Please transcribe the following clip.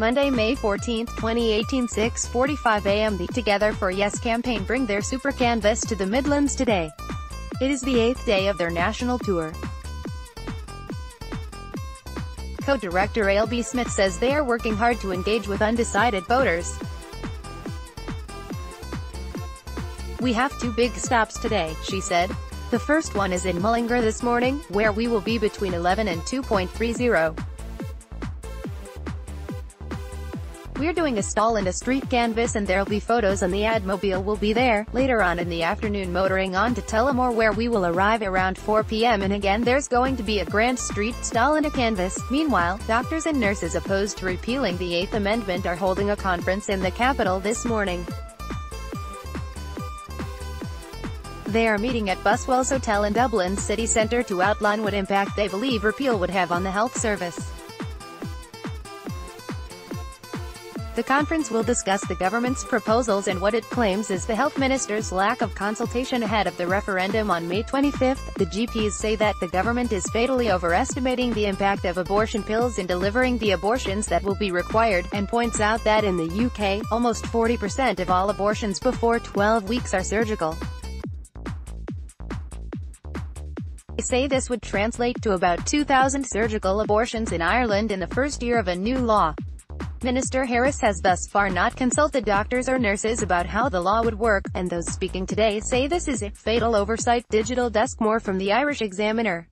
Monday, May 14, 2018, 6:45 a.m. The Together for Yes campaign bring their super canvas to the Midlands today. It is the 8th day of their national tour. Co-director Ailbhe Smyth says they are working hard to engage with undecided voters. "We have two big stops today," she said. "The first one is in Mullingar this morning, where we will be between 11 and 2:30. We're doing a stall and a street canvas, and there'll be photos, and the AdMobile will be there. Later on in the afternoon, motoring on to Tullamore, where we will arrive around 4 p.m. and again there's going to be a grand street stall and a canvas." Meanwhile, doctors and nurses opposed to repealing the 8th Amendment are holding a conference in the capital this morning. They are meeting at Buswell's Hotel in Dublin's city centre to outline what impact they believe repeal would have on the health service. The conference will discuss the government's proposals and what it claims is the health minister's lack of consultation ahead of the referendum on May 25. The GPs say that the government is fatally overestimating the impact of abortion pills in delivering the abortions that will be required, and points out that in the UK, almost 40% of all abortions before 12 weeks are surgical. They say this would translate to about 2,000 surgical abortions in Ireland in the first year of a new law. Minister Harris has thus far not consulted doctors or nurses about how the law would work, and those speaking today say this is a fatal oversight. Digital Desk. More from the Irish Examiner.